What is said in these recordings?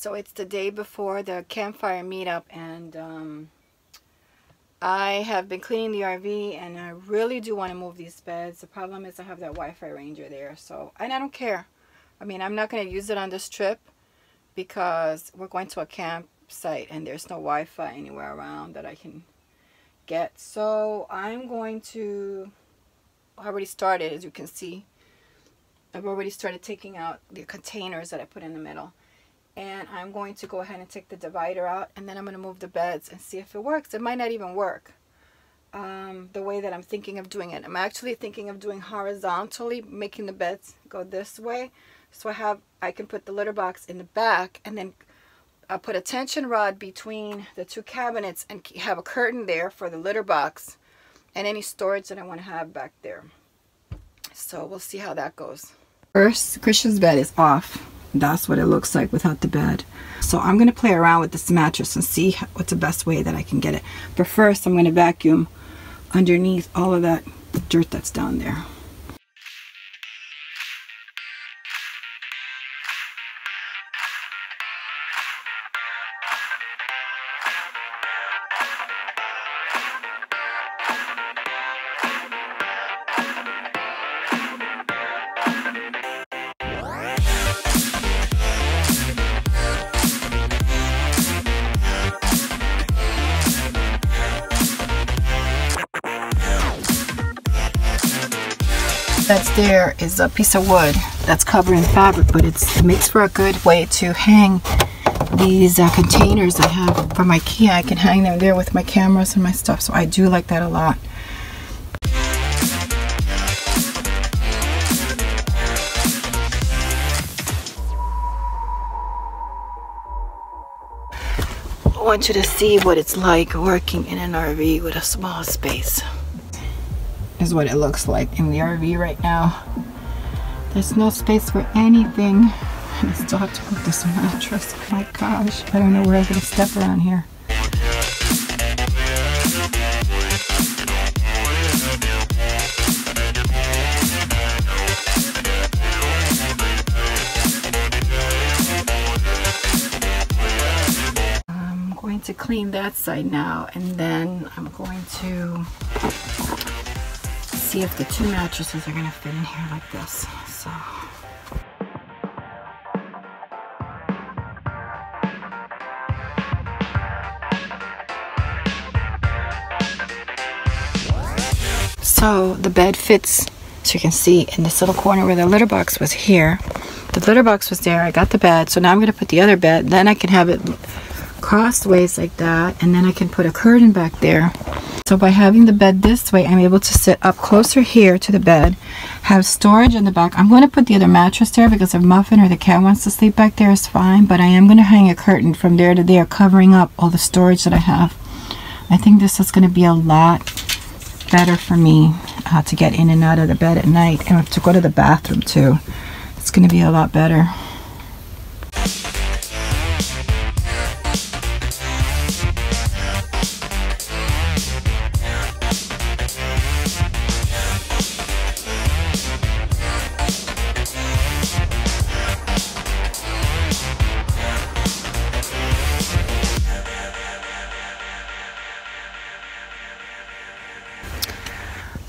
So it's the day before the Campfire Meetup, and I have been cleaning the RV, and I really do want to move these beds. The problem is I have that Wi-Fi Ranger there, so, and I don't care. I mean, I'm not going to use it on this trip because we're going to a campsite and there's no Wi-Fi anywhere around that I can get. So I'm going to, I already started, as you can see. I've already started taking out the containers that I put in the middle. And I'm going to go ahead and take the divider out, and then I'm going to move the beds and see if it works. It might not even work the way that I'm thinking of doing it. I'm actually thinking of doing horizontally, making the beds go this way. So I can put the litter box in the back, and then I'll put a tension rod between the two cabinets and have a curtain there for the litter box and any storage that I want to have back there. So we'll see how that goes. First, Christian's bed is off. That's what it looks like without the bed. So I'm going to play around with this mattress and see what's the best way that I can get it. But first, I'm going to vacuum underneath all of that dirt that's down there. That's there is a piece of wood that's covered in fabric, but it makes for a good way to hang these containers I have from IKEA. I can hang them there with my cameras and my stuff, so I do like that a lot. I want you to see what it's like working in an RV with a small space. Is what it looks like in the RV right now. There's no space for anything. I still have to put this mattress. Oh my gosh, I don't know where I'm gonna step around here. I'm going to clean that side now, and then I'm going to see if the two mattresses are gonna fit in here like this. So the bed fits, so you can see in this little corner where the litter box was here. The litter box was there, I got the bed, so now I'm gonna put the other bed, then I can have it crossways like that, and then I can put a curtain back there. So by having the bed this way, I'm able to sit up closer here to the bed, have storage in the back. I'm going to put the other mattress there because if Muffin or the cat wants to sleep back there, it's fine. But I am going to hang a curtain from there to there, covering up all the storage that I have. I think this is going to be a lot better for me to get in and out of the bed at night, and to go to the bathroom too. It's going to be a lot better.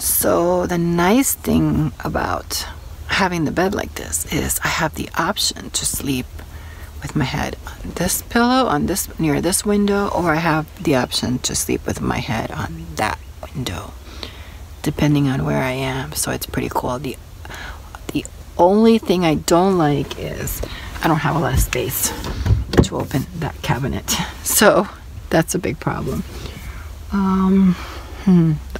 So the nice thing about having the bed like this is I have the option to sleep with my head on this pillow, on this, near this window, or I have the option to sleep with my head on that window, depending on where I am. So it's pretty cool. The only thing I don't like is I don't have a lot of space to open that cabinet. So that's a big problem.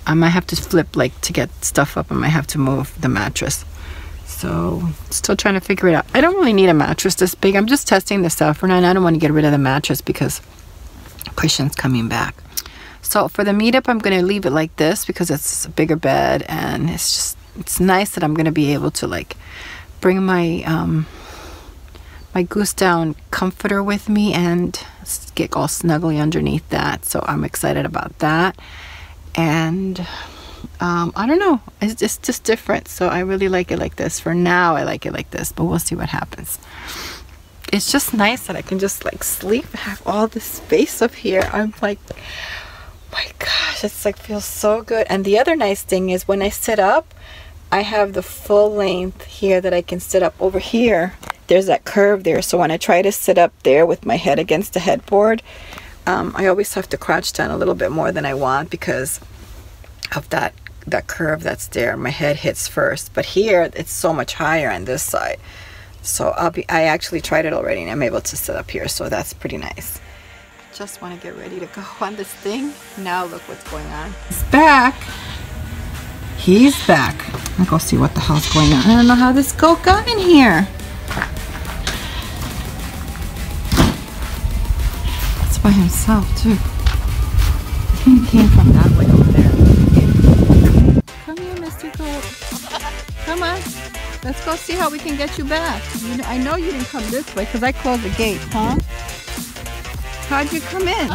I might have to flip like to get stuff up. I might have to move the mattress. So still trying to figure it out. I don't really need a mattress this big. I'm just testing this out for now, and I don't want to get rid of the mattress because Christian's coming back. So for the meetup, I'm going to leave it like this because it's a bigger bed, and it's just, it's nice that I'm going to be able to like bring my my goose down comforter with me and get all snuggly underneath that. So I'm excited about that. And I don't know, it's just different, so I really like it like this. For now I like it like this, but we'll see what happens. it's just nice that I can just like sleep and have all this space up here. I'm like, my gosh, it's like feels so good. And the other nice thing is when I sit up, I have the full length here that I can sit up. Over here, there's that curve there, so when I try to sit up there with my head against the headboard, I always have to crouch down a little bit more than I want because of that curve that's there. My head hits first, but here it's so much higher on this side. So I actually tried it already and I'm able to sit up here, so that's pretty nice. Just want to get ready to go on this thing. Now look what's going on. He's back. He's back. I'll go see what the hell's going on. I don't know how this goat got in here. That's by himself too. I think he came from that way over there. Come here, Mr. Goat. Come on. Let's go see how we can get you back. You know, I know you didn't come this way because I closed the gate, huh? How'd you come in?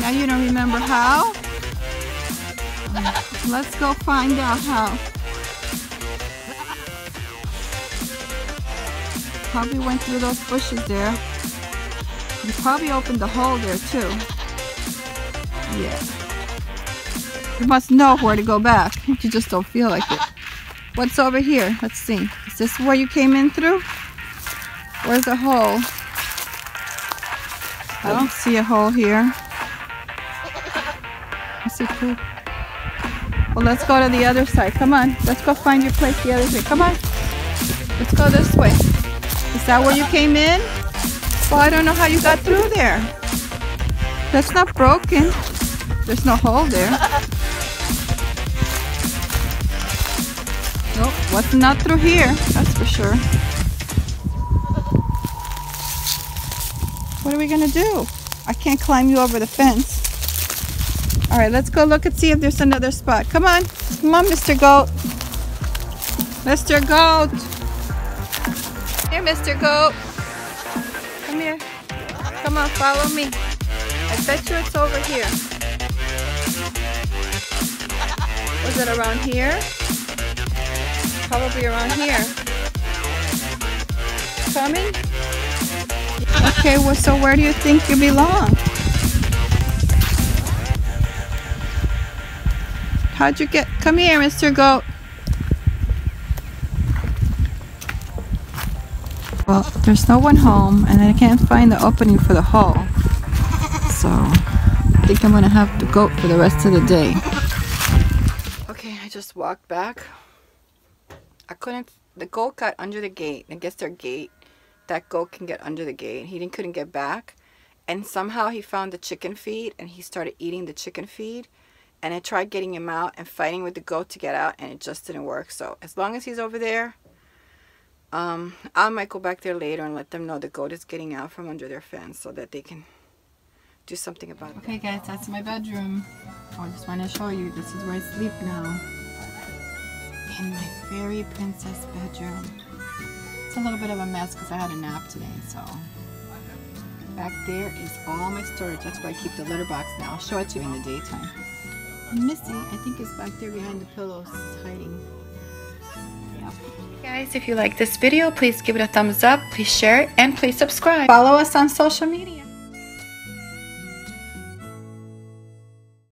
Now you don't remember how? Let's go find out how. Probably went through those bushes there. You probably opened the hole there too. Yeah. You must know where to go back. You just don't feel like it. What's over here? Let's see. Is this where you came in through? Where's the hole? I don't see a hole here. I see poop. Well, let's go to the other side. Come on. Let's go find your place the other way. Come on. Let's go this way. Is that where you came in? Well, I don't know how you got through there. That's not broken. There's no hole there. Nope, what's not through here? That's for sure. What are we gonna do? I can't climb you over the fence. All right, let's go look and see if there's another spot. Come on, come on, Mr. Goat. Mr. Goat. Here, Mr. Goat. Come here. Come on, follow me. I bet you it's over here. Was it around here? Probably around here. Coming? Okay, well, so where do you think you belong? How'd you get? Come here, Mr. Goat. Well, there's no one home, and I can't find the opening for the hole. So, I think I'm gonna have the goat for the rest of the day. Okay, I just walked back. I couldn't, the goat got under the gate. I guess their gate, that goat can get under the gate. He couldn't get back. And somehow he found the chicken feed and he started eating the chicken feed. And I tried getting him out and fighting with the goat to get out and it just didn't work. So as long as he's over there, I might go back there later and let them know the goat is getting out from under their fence so that they can do something about it. Okay guys, that's my bedroom. I just want to show you, this is where I sleep now. In my fairy princess bedroom. It's a little bit of a mess because I had a nap today, so. Back there is all my storage. That's where I keep the litter box now. I'll show it to you in the daytime. Missy, I think, is back there behind the pillows, hiding. Yep. Hey guys, if you like this video, please give it a thumbs up, please share it, and please subscribe. Follow us on social media.